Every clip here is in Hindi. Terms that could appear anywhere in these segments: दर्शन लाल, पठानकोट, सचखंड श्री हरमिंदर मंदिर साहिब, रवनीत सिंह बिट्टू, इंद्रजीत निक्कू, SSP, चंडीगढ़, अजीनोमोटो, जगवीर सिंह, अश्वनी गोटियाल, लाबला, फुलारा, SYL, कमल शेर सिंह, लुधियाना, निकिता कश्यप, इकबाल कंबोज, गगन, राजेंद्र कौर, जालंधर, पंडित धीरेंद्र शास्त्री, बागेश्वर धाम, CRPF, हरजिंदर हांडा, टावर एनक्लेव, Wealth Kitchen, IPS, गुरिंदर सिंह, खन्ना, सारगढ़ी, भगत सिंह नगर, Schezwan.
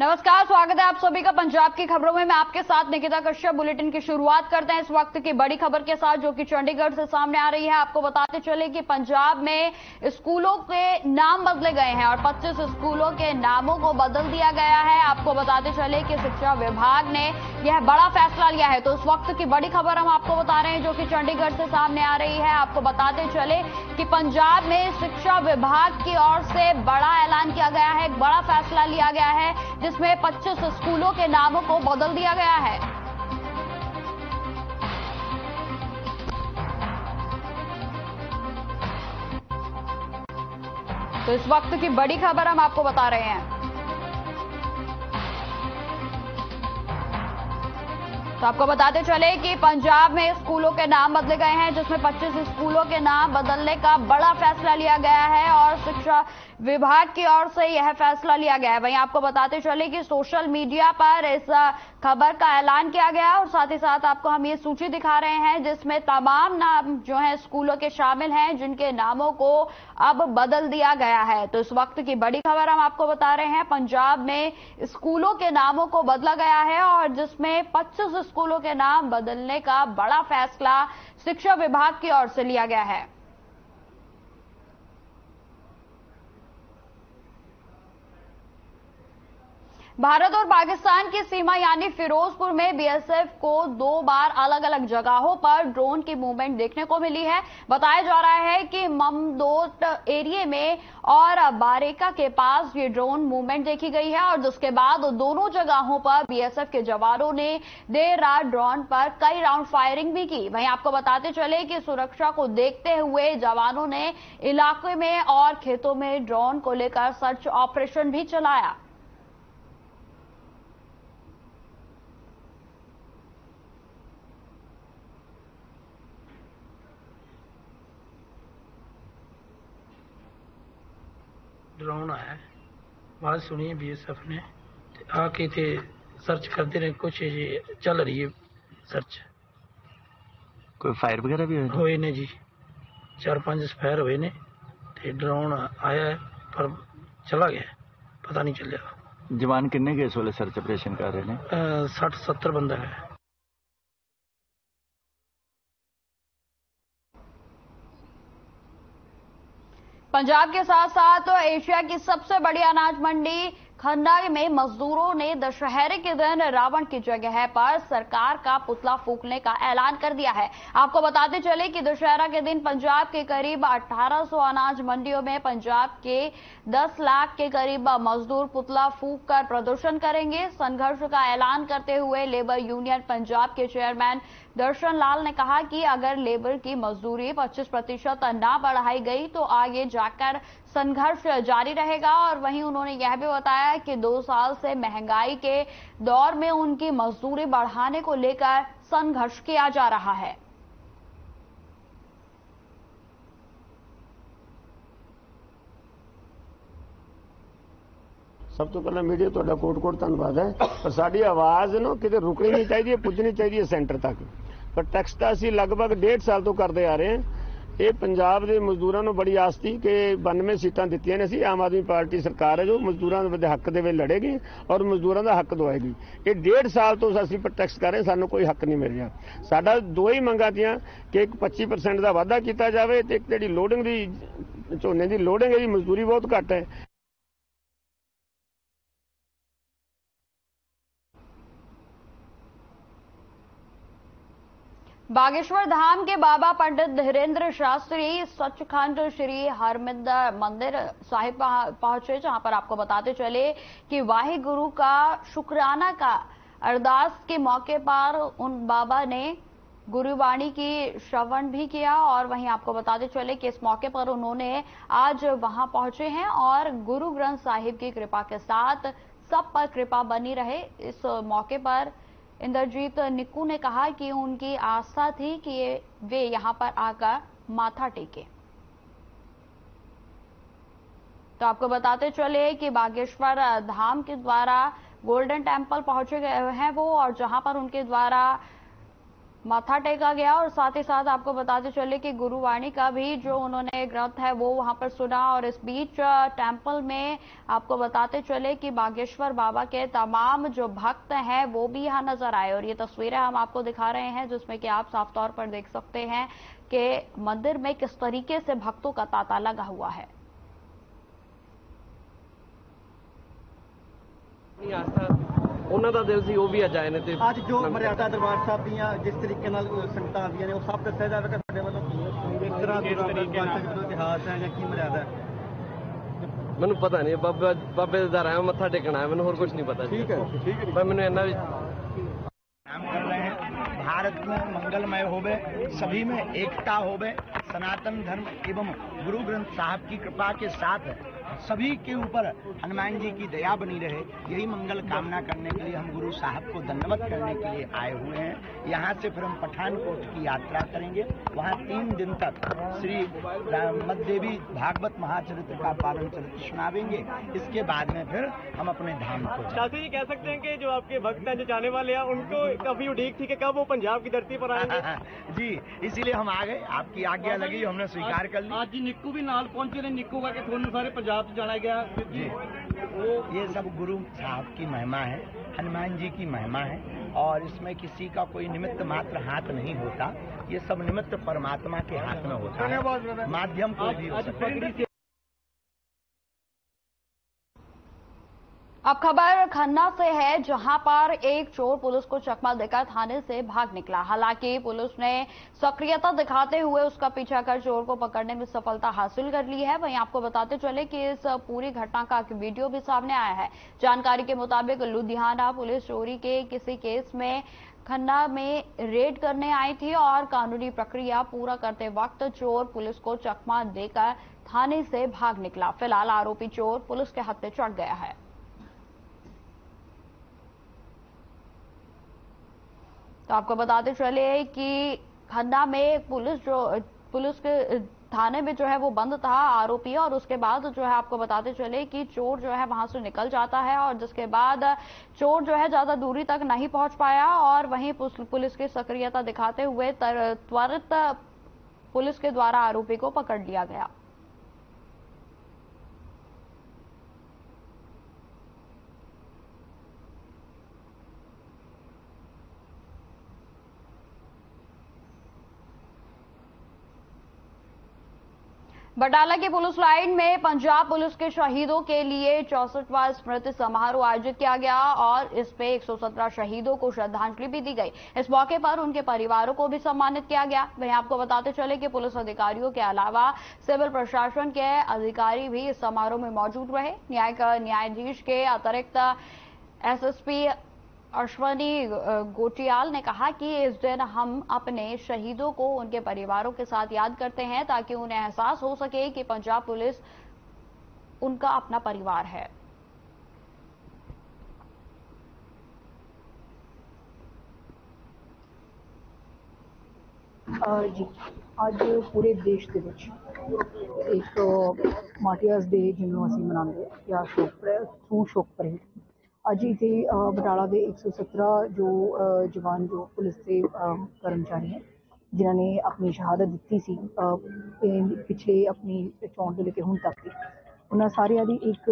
नमस्कार, स्वागत है आप सभी का पंजाब की खबरों में। मैं आपके साथ निकिता कश्यप। बुलेटिन की शुरुआत करते हैं इस वक्त की बड़ी खबर के साथ, जो कि चंडीगढ़ से सामने आ रही है। आपको बताते चले कि पंजाब में स्कूलों के नाम बदले गए हैं और 25 स्कूलों के नामों को बदल दिया गया है। आपको बताते चले कि शिक्षा विभाग ने यह बड़ा फैसला लिया है। तो इस वक्त की बड़ी खबर हम आपको बता रहे हैं जो कि चंडीगढ़ से सामने आ रही है। आपको बताते चले कि पंजाब में शिक्षा विभाग की ओर से बड़ा ऐलान किया गया है, एक बड़ा फैसला लिया गया है जिसमें 25 स्कूलों के नामों को बदल दिया गया है। तो इस वक्त की बड़ी खबर हम आपको बता रहे हैं। तो आपको बताते चले कि पंजाब में स्कूलों के नाम बदले गए हैं, जिसमें 25 स्कूलों के नाम बदलने का बड़ा फैसला लिया गया है और शिक्षा विभाग की ओर से यह फैसला लिया गया है। वहीं आपको बताते चले कि सोशल मीडिया पर इस खबर का ऐलान किया गया और साथ ही साथ आपको हम ये सूची दिखा रहे हैं जिसमें तमाम नाम जो है स्कूलों के शामिल हैं जिनके नामों को अब बदल दिया गया है। तो इस वक्त की बड़ी खबर हम आपको बता रहे हैं, पंजाब में स्कूलों के नामों को बदला गया है और जिसमें 25 स्कूलों के नाम बदलने का बड़ा फैसला शिक्षा विभाग की ओर से लिया गया है। भारत और पाकिस्तान की सीमा यानी फिरोजपुर में बीएसएफ को 2 बार अलग अलग जगहों पर ड्रोन की मूवमेंट देखने को मिली है। बताया जा रहा है कि ममदोट एरिया में और बारेका के पास ये ड्रोन मूवमेंट देखी गई है और जिसके बाद दोनों जगहों पर बीएसएफ के जवानों ने देर रात ड्रोन पर कई राउंड फायरिंग भी की। वहीं आपको बताते चले कि सुरक्षा को देखते हुए जवानों ने इलाके में और खेतों में ड्रोन को लेकर सर्च ऑपरेशन भी चलाया। ड्रोन आया है, बात सुनिए बीएसएफ ने आके थे सर्च करते रहे, कुछ ये चल रही है सर्च। कोई फायर वगैरह भी हुए ने जी, 4-5 फायर हुए ने, तो ड्रोन आया है पर चला गया, पता नहीं चल जाएगा। जवान कितने गए सोले सर्च ऑपरेशन कर रहे हैं? 60-70 बंदा है। पंजाब के साथ साथ तो एशिया की सबसे बड़ी अनाज मंडी खन्ना में मजदूरों ने दशहरे के दिन रावण की जगह पर सरकार का पुतला फूंकने का ऐलान कर दिया है। आपको बताते चले कि दशहरा के दिन पंजाब के करीब 1800 अनाज मंडियों में पंजाब के 10 लाख के करीब मजदूर पुतला फूंककर प्रदर्शन करेंगे। संघर्ष का ऐलान करते हुए लेबर यूनियन पंजाब के चेयरमैन दर्शन लाल ने कहा कि अगर लेबर की मजदूरी 25% न बढ़ाई गई तो आगे जाकर संघर्ष जारी रहेगा। और वहीं उन्होंने यह भी बताया कि 2 साल से महंगाई के दौर में उनकी मजदूरी बढ़ाने को लेकर संघर्ष किया जा रहा है। सब तो पहले मीडिया तो कोट-कोट धन्यवाद है पर साड़ी आवाज ना किते रुकनी नहीं चाहिए, पुजनी चाहिए सेंटर तक। पर टैक्सटा असी लगभग 1.5 साल तो करते आ रहे हैं। ये पंजाब के मजदूरों को बड़ी आस थी कि 92 सीटां दित्तियां ने असीं, आम आदमी पार्टी सरकार है जो मजदूरों के हक दे लड़ेगी और मजदूरों का हक दवाएगी। ये 1.5 साल तो असीं प्रोटेस्ट कर रहे, सानू कोई हक नहीं मिल रहा। साडा 2 ही मंगां थी कि एक 25% का वाधा किया जाए, तो एक जिहड़ी लोडिंग दी झोने की लोडिंग है जी, मजदूरी बहुत घट है। बागेश्वर धाम के बाबा पंडित धीरेंद्र शास्त्री सचखंड श्री हरमिंदर मंदिर साहिब पहुंचे, जहां पर आपको बताते चले कि वाहिगुरु का शुक्राना का अरदास के मौके पर उन बाबा ने गुरुवाणी की श्रवण भी किया। और वहीं आपको बताते चले कि इस मौके पर उन्होंने आज वहां पहुंचे हैं और गुरु ग्रंथ साहिब की कृपा के साथ सब पर कृपा बनी रहे। इस मौके पर इंद्रजीत निक्कू ने कहा कि उनकी आस्था थी कि वे यहां पर आकर माथा टेके। तो आपको बताते चले कि बागेश्वर धाम के द्वारा गोल्डन टेंपल पहुंचे गए हैं वो, और जहां पर उनके द्वारा माथा टेका गया। और साथ ही साथ आपको बताते चले कि गुरुवाणी का भी जो उन्होंने ग्रंथ है वो वहां पर सुना। और इस बीच टेंपल में आपको बताते चले कि बागेश्वर बाबा के तमाम जो भक्त हैं वो भी यहाँ नजर आए। और ये तस्वीरें हम आपको दिखा रहे हैं जिसमें कि आप साफ तौर पर देख सकते हैं कि मंदिर में किस तरीके से भक्तों का तांता लगा हुआ है। उन्हों का दिल से वह भी अज आए ने अज जो मर्यादा दरबार साहब दियाँ जिस तरीके संगत आदि ने वो सब दसा जाएगा इस तरह इतिहास है या की मर्यादा है मैं पता नहीं। बाबा बाबे का दर आया मत्था टेकना है मैं होर कुछ नहीं पता। ठीक है मैं इन्ना काम कर रहे हैं। भारत में मंगलमय होवे सभी में एकता होवे सनातन धर्म एवं गुरु ग्रंथ साहब की कृपा के साथ सभी के ऊपर हनुमान जी की दया बनी रहे यही मंगल कामना करने के लिए हम गुरु साहब को दंडवत करने के लिए आए हुए हैं। यहाँ से फिर हम पठानकोट की यात्रा करेंगे। वहाँ 3 दिन तक श्री मध्य देवी भागवत महाचरित्र का पावन चरित्र सुनावेंगे। इसके बाद में फिर हम अपने धाम को शास्त्री जी कह सकते हैं कि जो आपके भक्त हैं जो जाने वाले हैं उनको काफी उड़ीक थी कि कब वो पंजाब की धरती पर आएंगे। जी इसीलिए हम आ गए आपकी आज्ञा लगी हमने स्वीकार कर लिया। आज जी निक्कू भी नाल पहुंचे ने निक्कू का थोड़े सारे आप जाना गया क्योंकि ये सब गुरु साहब की महिमा है हनुमान जी की महिमा है और इसमें किसी का कोई निमित्त मात्र हाथ नहीं होता। ये सब निमित्त परमात्मा के हाथ में होता है माध्यम कोई भी हो सकता है। अब खबर खन्ना से है जहां पर एक चोर पुलिस को चकमा देकर थाने से भाग निकला। हालांकि पुलिस ने सक्रियता दिखाते हुए उसका पीछा कर चोर को पकड़ने में सफलता हासिल कर ली है। वहीं आपको बताते चले कि इस पूरी घटना का एक वीडियो भी सामने आया है। जानकारी के मुताबिक लुधियाना पुलिस चोरी के किसी केस में खन्ना में रेड करने आई थी और कानूनी प्रक्रिया पूरा करते वक्त चोर पुलिस को चकमा देकर थाने से भाग निकला। फिलहाल आरोपी चोर पुलिस के हत्थे चढ़ गया है। तो आपको बताते चले कि खन्ना में पुलिस के थाने में जो है वो बंद था आरोपी। और उसके बाद जो है आपको बताते चले कि चोर जो है वहां से निकल जाता है और जिसके बाद चोर जो है ज्यादा दूरी तक नहीं पहुंच पाया। और वहीं पुलिस की सक्रियता दिखाते हुए त्वरित पुलिस के द्वारा आरोपी को पकड़ लिया गया। बटाला के पुलिस लाइन में पंजाब पुलिस के शहीदों के लिए 64वां स्मृति समारोह आयोजित किया गया और इसमें 117 शहीदों को श्रद्धांजलि भी दी गई। इस मौके पर उनके परिवारों को भी सम्मानित किया गया। वहीं आपको बताते चले कि पुलिस अधिकारियों के अलावा सिविल प्रशासन के अधिकारी भी इस समारोह में मौजूद रहे। न्यायिक न्यायाधीश के अतिरिक्त SSP अश्वनी गोटियाल ने कहा कि इस दिन हम अपने शहीदों को उनके परिवारों के साथ याद करते हैं ताकि उन्हें एहसास हो सके कि पंजाब पुलिस उनका अपना परिवार है। जी आज पूरे देश के विच एक मार्टियर्स डे जिन्होंने असीं मनाते या शोक परेड अज इतने बटाला के 117 जो जवान जो पुलिस के कर्मचारी हैं जिन्होंने अपनी शहादत दी सी पिछले अपनी चोन तो लेके हूँ तक उन्होंने सारिया की एक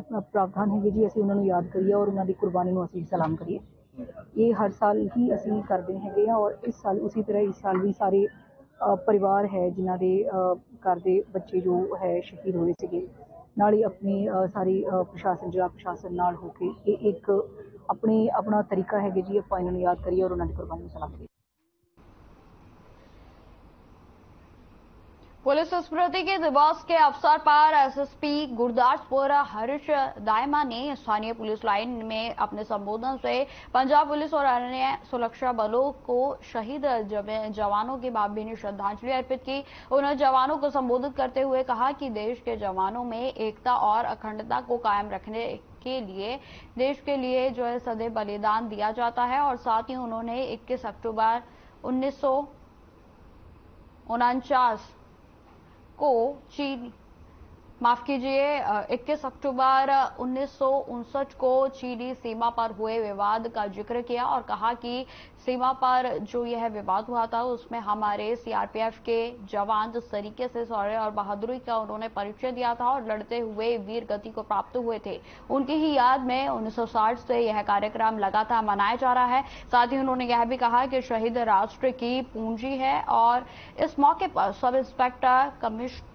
अपना प्रावधान है जी असं उन्होंने याद करिए और उन्होंने कुर्बानी को असं सलाम करिए। ये हर साल ही असं करते हैं और इस साल उसी तरह इस साल भी सारे परिवार है जिन्हों के घर के बच्चे जो है शहीद हुए थे नाल ही अपनी सारी प्रशासन जिला प्रशासन नाल होके ये एक अपने अपना तरीका है जी आप इन्होंने याद करिए और उन्होंने कुर्बानी सलाम करिए। पुलिस स्मृति के दिवस के अवसर पर SSP गुरदासपुर हरिश दायमा ने स्थानीय पुलिस लाइन में अपने संबोधन से पंजाब पुलिस और अन्य सुरक्षा बलों को शहीद जवानों की भावभीनी श्रद्धांजलि अर्पित की। उन्होंने जवानों को संबोधित करते हुए कहा कि देश के जवानों में एकता और अखंडता को कायम रखने के लिए देश के लिए जो है सदैव बलिदान दिया जाता है। और साथ ही उन्होंने 21 अक्टूबर 1949 को चीन माफ कीजिए 21 अक्टूबर 1959 को चीनी सीमा पर हुए विवाद का जिक्र किया और कहा कि सीमा पर जो यह विवाद हुआ था उसमें हमारे सीआरपीएफ के जवान जिस तरीके से शौर्य और बहादुरी का उन्होंने परिचय दिया था और लड़ते हुए वीर गति को प्राप्त हुए थे, उनकी ही याद में 1960 से यह कार्यक्रम लगातार मनाया जा रहा है। साथ ही उन्होंने यह भी कहा कि शहीद राष्ट्र की पूंजी है और इस मौके पर सब इंस्पेक्टर कमिश्नर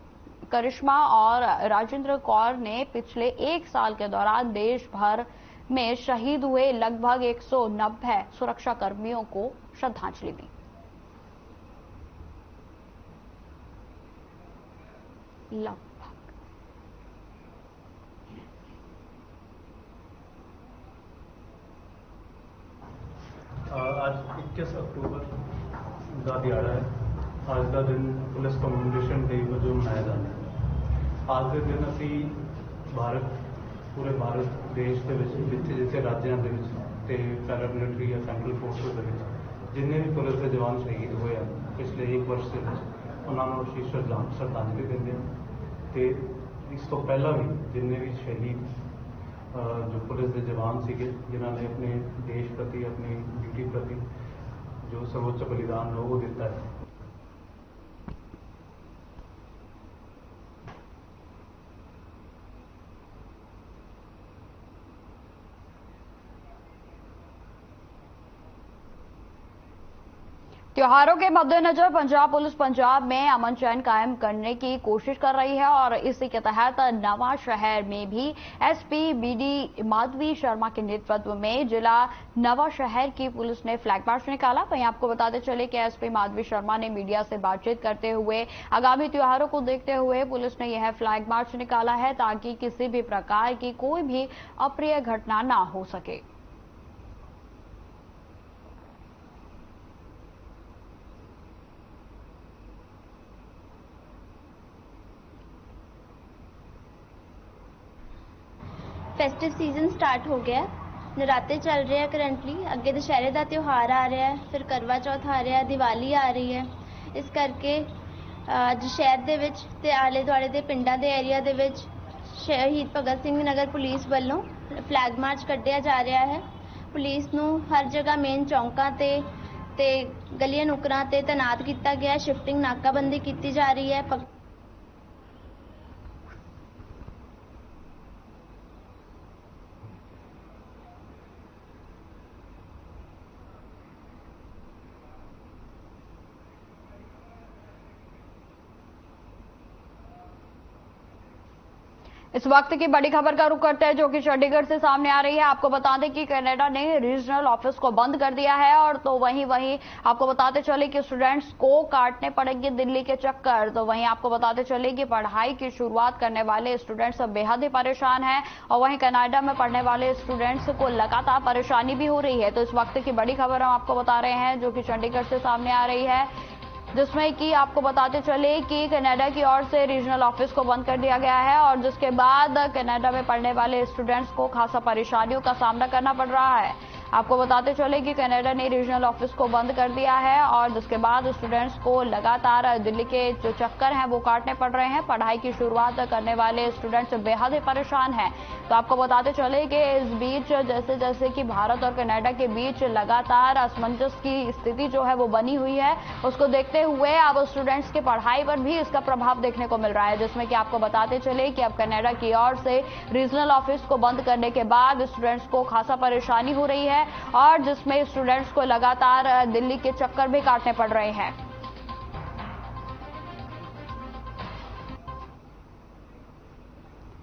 करिश्मा और राजेंद्र कौर ने पिछले एक साल के दौरान देश भर में शहीद हुए लगभग 190 सुरक्षा कर्मियों को श्रद्धांजलि दी। आज 21 अक्टूबर का दिहाड़ा है। आज का दिन पुलिस कम्युनिकेशन डे वजों मनाया जाता है। आज के दिन असी भारत पूरे भारत देश के जिथे जिथे राज्यों के पैरा मिलिटरी या सेंट्रल फोर्स जिन्हें भी पुलिस के जवान शहीद हुए हैं पिछले एक वर्ष के उन्होंने असी श्रद्धांजलि देते हैं। तो इस तो पहला भी जिन्हें भी शहीद जो पुलिस के जवान से जिन्होंने अपने देश प्रति अपनी ड्यूटी प्रति जो सर्वोच्च बलिदान वो दिता है। त्योहारों के मद्देनजर पंजाब में अमन चैन कायम करने की कोशिश कर रही है और इसी के तहत नवा शहर में भी एसपी बीडी माधवी शर्मा के नेतृत्व में जिला नवा शहर की पुलिस ने फ्लैग मार्च निकाला। वहीं आपको बताते चले कि एसपी माधवी शर्मा ने मीडिया से बातचीत करते हुए आगामी त्योहारों को देखते हुए पुलिस ने यह फ्लैग मार्च निकाला है ताकि किसी भी प्रकार की कोई भी अप्रिय घटना न हो सके। फेस्टिव सीजन स्टार्ट हो गया, नराते चल रहे हैं करंटली, अगे दशहरे का त्यौहार आ रहा है, फिर करवा चौथ आ रहा, दिवाली आ रही है। इस करके अज शहर दे विच ते आले दुआले दे पिंडां दे एरिया दे विच शहीद भगत सिंह नगर पुलिस वालों फ्लैग मार्च कढ़िया जा रहा है। पुलिस नूं हर जगह मेन चौंकां ते गलियां नुक्करां ते तैनात किया गया, शिफ्टिंग नाकाबंदी की जा रही है। इस वक्त की बड़ी खबर का रुख करते हैं जो कि चंडीगढ़ से सामने आ रही है। आपको बता दें कि कनाडा ने रीजनल ऑफिस को बंद कर दिया है और तो वहीं आपको बताते चले कि स्टूडेंट्स को काटने पड़ेंगे दिल्ली के चक्कर। तो वहीं आपको बताते चले कि पढ़ाई की शुरुआत करने वाले स्टूडेंट्स बेहद ही परेशान हैं और वहीं कनाडा में पढ़ने वाले स्टूडेंट्स को लगातार परेशानी भी हो रही है। तो इस वक्त की बड़ी खबर हम आपको बता रहे हैं जो कि चंडीगढ़ से सामने आ रही है, जिसमें कि आपको बताते चले कि कनाडा की ओर से रीजनल ऑफिस को बंद कर दिया गया है और जिसके बाद कनाडा में पढ़ने वाले स्टूडेंट्स को खासा परेशानियों का सामना करना पड़ रहा है। आपको बताते चले कि कनाडा ने रीजनल ऑफिस को बंद कर दिया है और जिसके बाद स्टूडेंट्स को लगातार दिल्ली के जो चक्कर हैं वो काटने पड़ रहे हैं। पढ़ाई की शुरुआत करने वाले स्टूडेंट्स बेहद ही परेशान हैं। तो आपको बताते चले कि इस बीच जैसे जैसे कि भारत और कनाडा के बीच लगातार असमंजस की स्थिति जो है वो बनी हुई है, उसको देखते हुए अब स्टूडेंट्स की पढ़ाई पर भी इसका प्रभाव देखने को मिल रहा है, जिसमें कि आपको बताते चले कि अब कनाडा की ओर से रीजनल ऑफिस को बंद करने के बाद स्टूडेंट्स को खासा परेशानी हो रही है और जिसमें स्टूडेंट्स को लगातार दिल्ली के चक्कर भी काटने पड़ रहे हैं।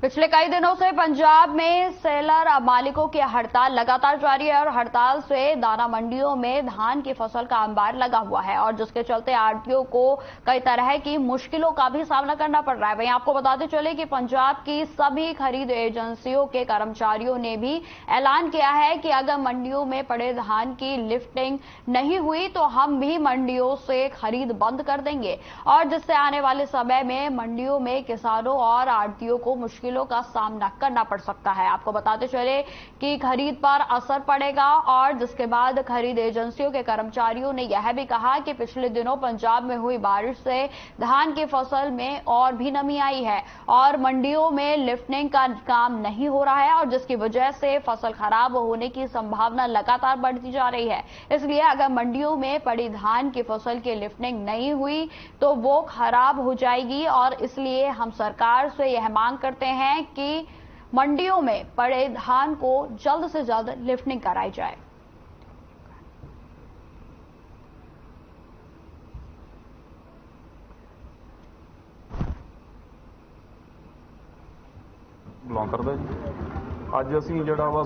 पिछले कई दिनों से पंजाब में सेलर मालिकों की हड़ताल लगातार जारी है और हड़ताल से दाना मंडियों में धान की फसल का अंबार लगा हुआ है और जिसके चलते आड़तियों को कई तरह की मुश्किलों का भी सामना करना पड़ रहा है। वहीं आपको बताते चले कि पंजाब की सभी खरीद एजेंसियों के कर्मचारियों ने भी ऐलान किया है कि अगर मंडियों में पड़े धान की लिफ्टिंग नहीं हुई तो हम भी मंडियों से खरीद बंद कर देंगे और जिससे आने वाले समय में मंडियों में किसानों और आड़तियों को मुश्किल मुश्किलों का सामना करना पड़ सकता है। आपको बताते चले कि खरीद पर असर पड़ेगा और जिसके बाद खरीद एजेंसियों के कर्मचारियों ने यह भी कहा कि पिछले दिनों पंजाब में हुई बारिश से धान की फसल में और भी नमी आई है और मंडियों में लिफ्टिंग का काम नहीं हो रहा है और जिसकी वजह से फसल खराब होने की संभावना लगातार बढ़ती जा रही है। इसलिए अगर मंडियों में पड़ी धान की फसल की लिफ्टिंग नहीं हुई तो वो खराब हो जाएगी और इसलिए हम सरकार से यह मांग करते हैं कि मंडियों में पड़े धान को जल्द से जल्द लिफ्टिंग कराई जाए। ਅੱਜ ਅਸੀਂ ਜਿਹੜਾ ਵਾ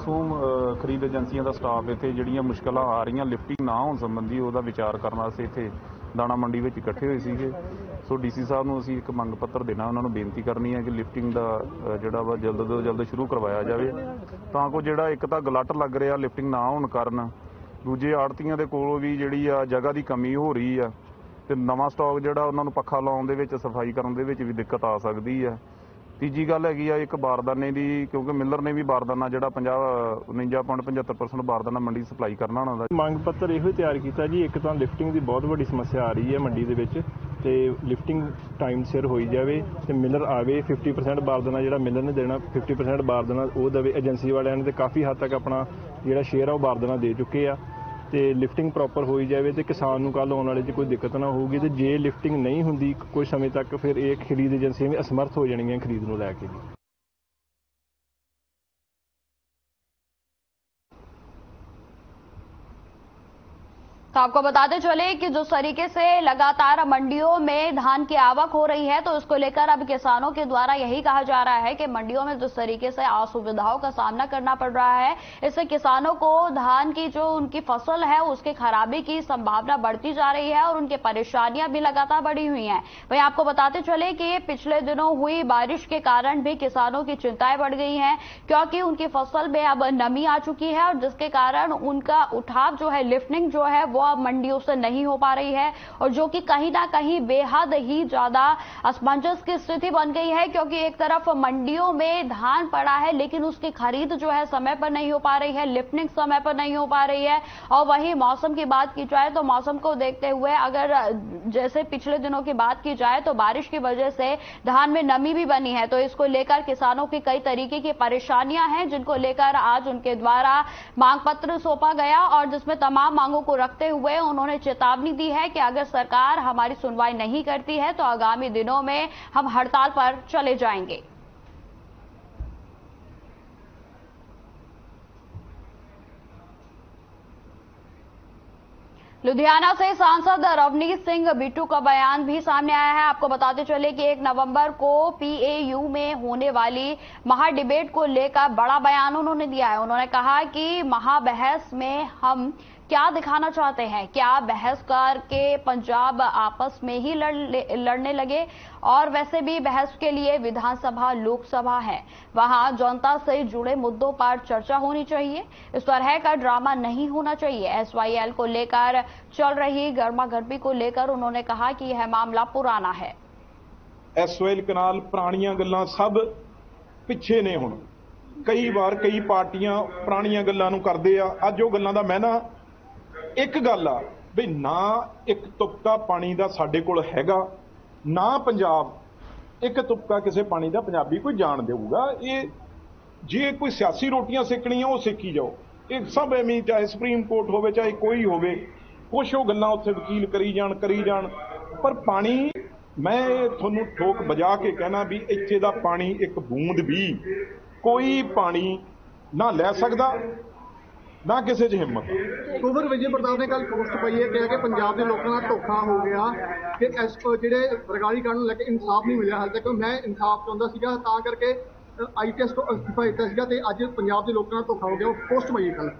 ਖਰੀਦ ਏਜੰਸੀਆਂ ਦਾ ਸਟਾਫ ਇੱਥੇ ਜਿਹੜੀਆਂ ਮੁਸ਼ਕਲਾਂ ਆ ਰਹੀਆਂ ਲਿਫਟਿੰਗ ਨਾ ਹੋਣ ਸੰਬੰਧੀ ਉਹਦਾ ਵਿਚਾਰ ਕਰਨ ਵਾਸਤੇ ਇੱਥੇ ਦਾਣਾ ਮੰਡੀ ਵਿੱਚ ਇਕੱਠੇ ਹੋਏ ਸੀਗੇ। ਸੋ ਡੀਸੀ ਸਾਹਿਬ ਨੂੰ ਅਸੀਂ ਇੱਕ ਮੰਗ ਪੱਤਰ ਦੇਣਾ, ਉਹਨਾਂ ਨੂੰ ਬੇਨਤੀ ਕਰਨੀ ਹੈ ਕਿ ਲਿਫਟਿੰਗ ਦਾ ਜਿਹੜਾ ਵਾ ਜਲਦ ਤੋਂ ਜਲਦ ਸ਼ੁਰੂ ਕਰਵਾਇਆ ਜਾਵੇ ਤਾਂ ਕਿ ਜਿਹੜਾ ਇੱਕ ਤਾਂ ਗਲਟ ਲੱਗ ਰਿਹਾ ਲਿਫਟਿੰਗ ਨਾ ਹੋਣ ਕਾਰਨ, ਦੂਜੇ ਆੜਤੀਆਂ ਦੇ ਕੋਲੋਂ ਵੀ ਜਿਹੜੀ ਆ ਜਗ੍ਹਾ ਦੀ ਕਮੀ ਹੋ ਰਹੀ ਆ ਤੇ ਨਵਾਂ ਸਟਾਕ ਜਿਹੜਾ ਉਹਨਾਂ ਨੂੰ ਪੱਖਾ ਲਾਉਣ ਦੇ ਵਿੱਚ ਸਫਾਈ ਕਰਨ ਦੇ ਵਿੱਚ ਵੀ ਦਿੱਕਤ ਆ ਸਕਦੀ ਆ। तीजी गल हैगी एक बारदाने की, क्योंकि मिलर ने भी बारदाना जो 50-49.75% बारदाना मंडी सप्लाई करना होना। मांग पत्र यो तैयार किया जी, एक तो लिफ्टिंग की बहुत बड़ी समस्या आ रही है मंडी के, लिफ्टिंग टाइम सिर हो जाए तो मिलर आए 50% बारदाना जो मिलर ने देना 50% बारदाना वो दे। एजेंसी वाले ने तो काफ़ी हद तक अपना जो शेयर है वो बारदाना दे चुके हैं तो लिफ्टिंग प्रॉपर हो जाए तो किसान को कल आने वाले कोई दिक्कत ना होगी। तो जे लिफ्टिंग नहीं होंगी कुछ समय तक फिर ये खरीद एजेंसियां भी असमर्थ हो जाएंगी खरीद को लैके भी। तो आपको बताते चले कि जो तरीके से लगातार मंडियों में धान की आवक हो रही है तो उसको लेकर अब किसानों के द्वारा यही कहा जा रहा है कि मंडियों में जिस तरीके से असुविधाओं का सामना करना पड़ रहा है इससे किसानों को धान की जो उनकी फसल है उसके खराबी की संभावना बढ़ती जा रही है और उनकी परेशानियां भी लगातार बढ़ी हुई हैं। वहीं आपको बताते चले कि पिछले दिनों हुई बारिश के कारण भी किसानों की चिंताएं बढ़ गई हैं क्योंकि उनकी फसल में अब नमी आ चुकी है और जिसके कारण उनका उठाव जो है लिफ्टिंग जो है मंडियों से नहीं हो पा रही है और जो कि कहीं ना कहीं बेहद ही ज्यादा असमंजस की स्थिति बन गई है क्योंकि एक तरफ मंडियों में धान पड़ा है लेकिन उसकी खरीद जो है समय पर नहीं हो पा रही है, लिफ्टिंग समय पर नहीं हो पा रही है। और वहीं मौसम की बात की जाए तो मौसम को देखते हुए अगर जैसे पिछले दिनों की बात की जाए तो बारिश की वजह से धान में नमी भी बनी है तो इसको लेकर किसानों की कई तरीके की परेशानियां हैं जिनको लेकर आज उनके द्वारा मांग पत्र सौंपा गया और जिसमें तमाम मांगों को रखते हुए उन्होंने चेतावनी दी है कि अगर सरकार हमारी सुनवाई नहीं करती है तो आगामी दिनों में हम हड़ताल पर चले जाएंगे। लुधियाना से सांसद रवनीत सिंह बिट्टू का बयान भी सामने आया है। आपको बताते चले कि 1 नवंबर को पीएयू में होने वाली महाडिबेट को लेकर बड़ा बयान उन्होंने दिया है। उन्होंने कहा कि महाबहस में हम क्या दिखाना चाहते हैं, क्या बहस करके पंजाब आपस में ही लड़ने लगे और वैसे भी बहस के लिए विधानसभा लोकसभा है, वहां जनता से जुड़े मुद्दों पर चर्चा होनी चाहिए, इस तरह का ड्रामा नहीं होना चाहिए। एसवाईएल को लेकर चल रही गर्मागर्मी को लेकर उन्होंने कहा कि यह मामला पुराना है। एसवाईएल कनाल पुरानियां गल्लां सब पिछे ने, हुण कई बार कई पार्टियां पुरानियां गल्लां नूं करदे आ, अज ओह गल्लां दा महना। एक गल आ भी ना एक तुपका पानी का साडे कोल हैगा, ना पंजाब एक तुपका किसी पानी का पंजाबी कोई जान देगा। ये जे कोई सियासी रोटियां सेकनियां वो सेकी जाओ, ये सब एवं चाहे सुप्रीम कोर्ट हो चाहे कोई होवे कुछ वो गल्लां उत्थे वकील करी जान पर पानी, मैं थोनू ठोक बजा के कहना भी इत्थे दा पानी एक बूंद भी कोई पानी ना लै सकदा ना किसी च हिम्मत। उधर विजय प्रताप ने कल पोस्ट पाई है, कहा कि पंजाब के लोगों का धोखा हो गया कि जे वर्गारीकरण लैके इंसाफ नहीं मिला हाल तक, मैं इंसाफ चाहता सीगा तां करके IPS को इस्तीफा दिता सीगा ते अज पंजाब के लोगों का धोखा हो गया। पोस्ट पाई कल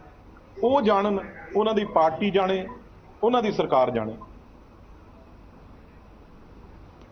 वो जानन, उन्हां दी पार्टी जाने, उन्हां दी सरकार जाने।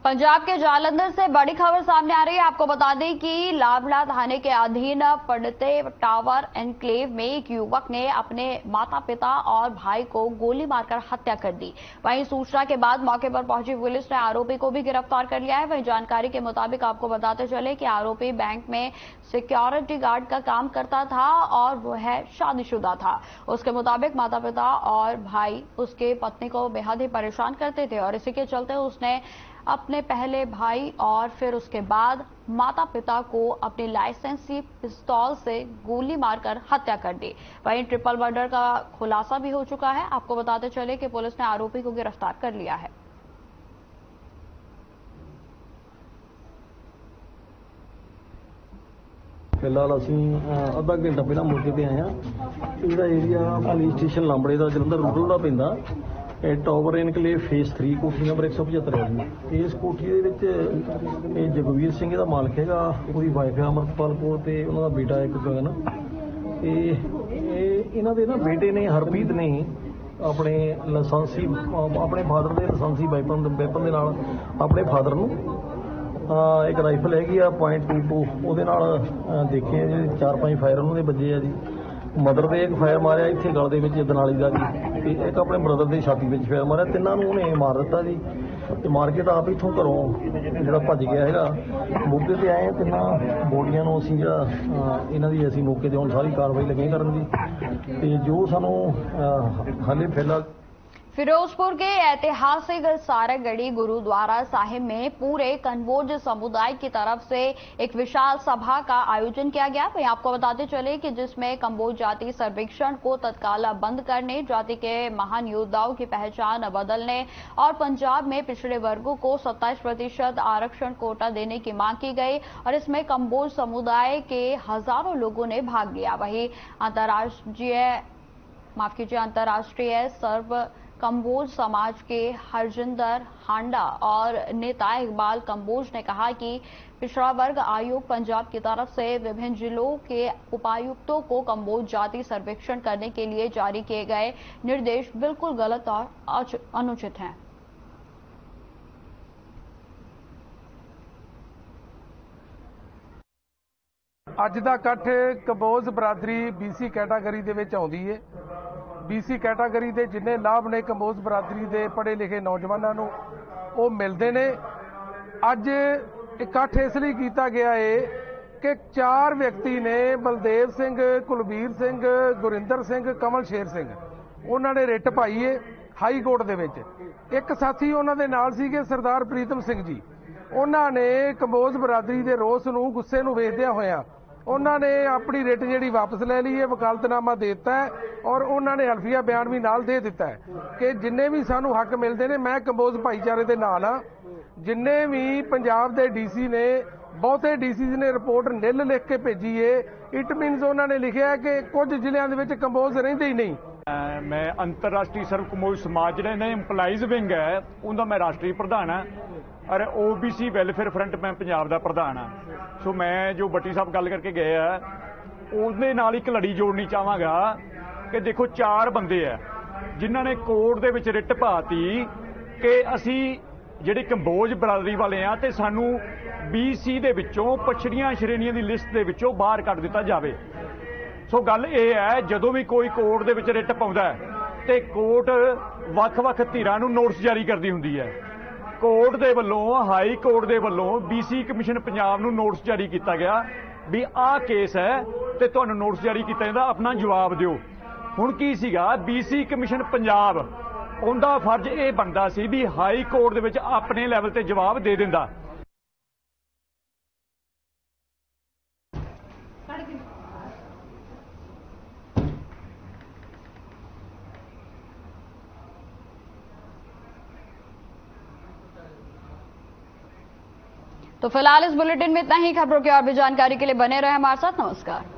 पंजाब के जालंधर से बड़ी खबर सामने आ रही है। आपको बता दें कि लाबला थाने के अधीन पड़ते टावर एनक्लेव में एक युवक ने अपने माता पिता और भाई को गोली मारकर हत्या कर दी। वहीं सूचना के बाद मौके पर पहुंची पुलिस ने आरोपी को भी गिरफ्तार कर लिया है। वहीं जानकारी के मुताबिक आपको बताते चले कि आरोपी बैंक में सिक्योरिटी गार्ड का काम करता था और वह शादीशुदा था। उसके मुताबिक माता पिता और भाई उसके पत्नी को बेहद ही परेशान करते थे और इसी के चलते उसने अपने पहले भाई और फिर उसके बाद माता पिता को अपने लाइसेंसी पिस्तौल से गोली मारकर हत्या कर दी। वहीं ट्रिपल मर्डर का खुलासा भी हो चुका है। आपको बताते चले कि पुलिस ने आरोपी को गिरफ्तार कर लिया है। फिलहाल असीं अद्धा घंटा पहला मौके पर आए हैं। जो एरिया पुलिस स्टेशन लांबड़े का जलंधर रूरल का पैंदा टावर एनक्लेव फेस 3 कोठी नंबर 175 है जी। इस कोठी के जगवीर सिंह का मालक हैगा, उसकी वाइफ है अमृतपाल कौर ते उनका बेटा एक गगन। इन्हां दे ना बेटे ने हरप्रीत ने अपने लाइसेंसी अपने फादर के लाइसेंसी वैपन के नाल अपने फादर नूं एक राइफल हैगी आ .22 ਉਹਦੇ ਨਾਲ ਦੇਖੇ जी 4-5 फायर उन्होंने बजे है जी। मदर ने एक फायर मारिया इतने गल के दनाली का जी, एक अपने ब्रदर की छाती में फायर मारिया। तिना उन्हें मार दिता जी, तो मार के तो आप इतों घरों जो भज गया है। मौके पर आए तिना बॉडिया असं जो इन्हों की असं मौके पर हम सारी कार्रवाई लगे कर जी। जो सानू हाले फिलहाल फिरोजपुर के ऐतिहासिक सारगढ़ी गुरुद्वारा साहिब में पूरे कन्बोज समुदाय की तरफ से एक विशाल सभा का आयोजन किया गया। वहीं आपको बताते चले कि जिसमें कम्बोज जाति सर्वेक्षण को तत्काल बंद करने, जाति के महान योद्धाओं की पहचान बदलने और पंजाब में पिछड़े वर्गों को 27% आरक्षण कोटा देने की मांग की गई और इसमें कम्बोज समुदाय के हजारों लोगों ने भाग लिया। वहीं अंतर्राष्ट्रीय सर्व कंबोज समाज के हरजिंदर हांडा और नेता इकबाल कंबोज ने कहा कि पिछड़ा वर्ग आयोग पंजाब की तरफ से विभिन्न जिलों के उपायुक्तों को कंबोज जाति सर्वेक्षण करने के लिए जारी किए गए निर्देश बिल्कुल गलत और अनुचित हैं। आज दा इकट्ठ कंबोज बरादरी बीसी कैटागरी दे विच आउंदी है। बीसी कैटागरी के जिन्ने लाभ ने कंबोज बरादरी के पढ़े लिखे नौजवानों को वो मिलते हैं। अज इकट्ठ इसलिए किया गया है कि 4 व्यक्ति ने बलदेव सिंह, कुलबीर सिंह, गुरिंदर सिंह, कमल शेर सिंह उन्होंने रिट पाई है हाई कोर्ट के विच। एक साथी उन्होंने नाल सीगे सरदार प्रीतम सिंह जी, उन्होंने कंबोज बरादरी के रोस नूं गुस्से नूं वेखदिआं होइआं उन्होंने अपनी रिट जी वापस ले ली है, वकालतनामा देता है और उन्होंने हल्फिया बयान भी नाल दे दिता है कि जिन्ने भी सानू हक मिलते हैं। मैं कंबोज भाईचारे के नाल हाँ। जिन्ने भी पंजाब के डीसी ने बहुते डीसी ने रिपोर्ट निल लिख के भेजी है। इट मीनस उन्होंने लिखा है कि कुछ जिलों के कंबोज रहिंदे ही नहीं। मैं अंतर्राष्ट्रीय सर्व कंबोज समाज ने इंपलाइज विंग है उनका मैं राष्ट्रीय प्रधान हाँ और ओबीसी वैलफेयर फ्रंट मैं पंजाब का प्रधान हाँ। सो मैं जो भट्टी साहब गल करके गए है उनके नाल एक लड़ी जोड़नी चाहांगा कि देखो 4 बंदे है जिन्होंने कोर्ट दे विच रिट पाती कि असी जिहड़े कंबोज बरादरी वाले हाँ तो सानू बीसी दे विचों पिछड़ियां श्रेणियां की लिस्ट दे विचों बाहर कढ दिता जाए। सो गल यह है जदों भी कोई कोर्ट दे विच रिट पाउंदा है तो कोर्ट वख-वख धिरां नूं नोटिस जारी करदी हुंदी है। कोर्ट के वलों हाई कोर्ट के वलों बीसी कमिशन पंजाब नूं नोटिस जारी किया गया भी आह केस है तो तुहानू नोटिस जारी किया जाता अपना जवाब दिओ। हुण की सीगा बीसी कमिशन पंजाब उनका फर्ज यह बनता सी भी हाई कोर्ट दे विच अपने लैवल ते जवाब दे दिंदा। तो फिलहाल इस बुलेटिन में इतना ही। खबरों की और भी जानकारी के लिए बने रहे हमारे साथ। नमस्कार।